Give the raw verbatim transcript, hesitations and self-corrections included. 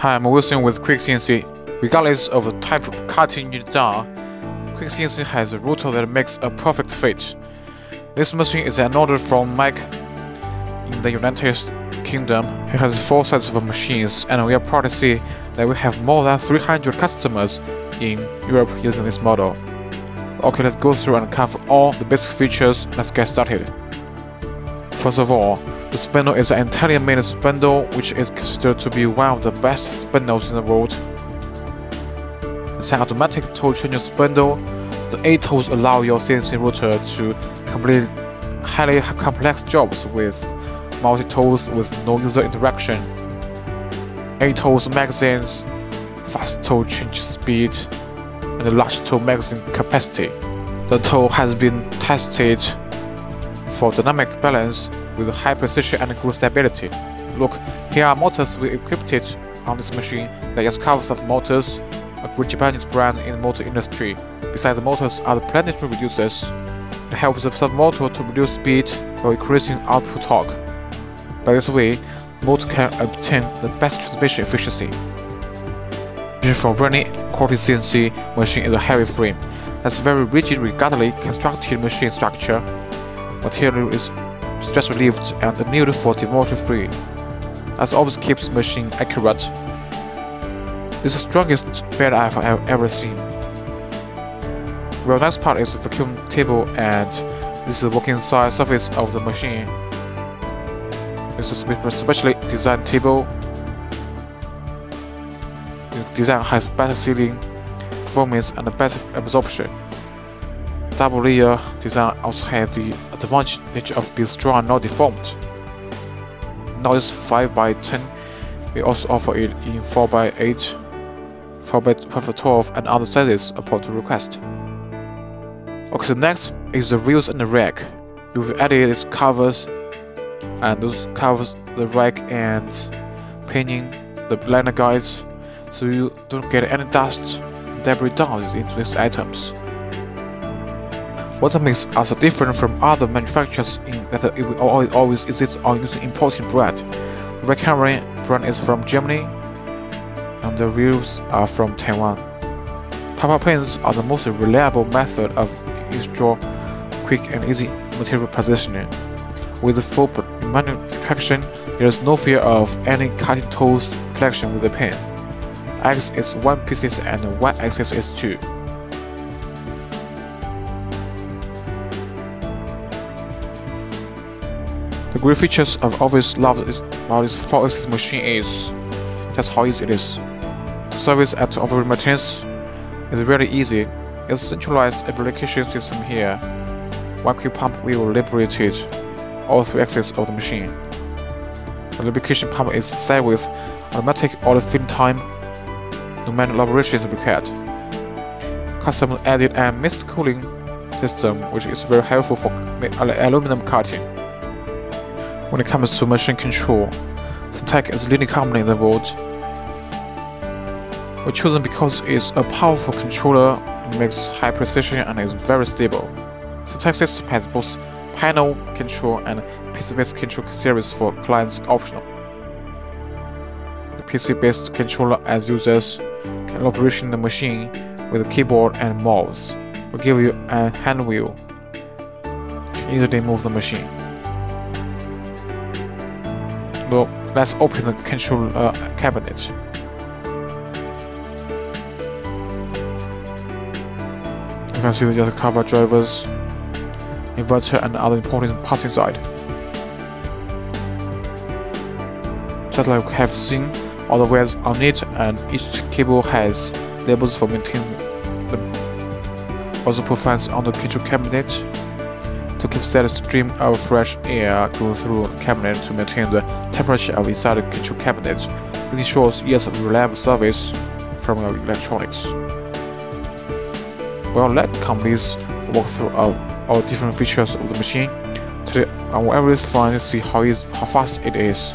Hi, I'm Wilson with QuickCNC. Regardless of the type of cutting you've done, QuickCNC has a router that makes a perfect fit. This machine is an order from Mike in the United Kingdom. He has four sets of machines, and we are proud to see that we have more than three hundred customers in Europe using this model. Okay, let's go through and cover all the basic features. Let's get started. First of all, the spindle is an Italian-made spindle, which is considered to be one of the best spindles in the world. It's an automatic tool changer spindle. The eight tools allow your C N C router to complete highly complex jobs with multi-tools with no user interaction. eight tools magazines, fast tool change speed, and a large tool magazine capacity. The tool has been tested for dynamic balance with high precision and good stability. Look, here are motors we equipped it on this machine. There are covers of motors, a good Japanese brand in the motor industry. Besides the motors are the planetary reducers. It helps the sub-motor to reduce speed while increasing output torque. By this way, the motor can obtain the best transmission efficiency. For running quality C N C machine is a heavy frame. That's very rigid, regardless constructed machine structure. Material is stress relieved and annealed for deformation free. That always keeps machine accurate. This is the strongest bed I have ever seen. Well, next part is the vacuum table, and this is the working side surface of the machine. This is a specially designed table. The design has better sealing, performance, and better absorption. Double layer design also has the advantage of being strong and not deformed. Now it's five by ten, we also offer it in four by eight, four by twelve, and other sizes upon request. Okay, the next is the reels and the rack. We've added its covers, and those covers the rack and pinning the liner guides, so you don't get any dust and debris down into these items. Water mix are so different from other manufacturers in that it always exists on using imported bread. The Recamere brand is from Germany, and the reels are from Taiwan. Paper pins are the most reliable method of ensure quick and easy material positioning. With full manual traction, there is no fear of any cutting tools collection with the pin. X is one piece and Y axis is two. The great features I've always loved about this four axis machine is just how easy it is. To service and to operate maintenance is really easy. It's a centralized application system here. One quick pump will liberate it, all three axes of the machine. The lubrication pump is set with automatic oil filling time, no manual operation is required. Custom added a mist cooling system, which is very helpful for aluminum cutting. When it comes to machine control, Tech is a leading company in the world. We're chosen because it's a powerful controller, makes high precision, and is very stable. The Tech system has both panel control and P C-based control series for clients optional. The P C-based controller as users can operate the machine with a keyboard and mouse. We give you a hand wheel to easily move the machine. So let's open the control uh, cabinet. You can see the other cover drivers, inverter, and other important parts inside. Just like we have seen, all the wires are neat, and each cable has labels for maintaining them. Also profiles on the control cabinet to keep steady stream of fresh air going through the cabinet to maintain the temperature of inside the control cabinet. This ensures years of reliable service from your electronics. Well, that completes the walkthrough of all different features of the machine. Today, I will always find to see how, easy, how fast it is.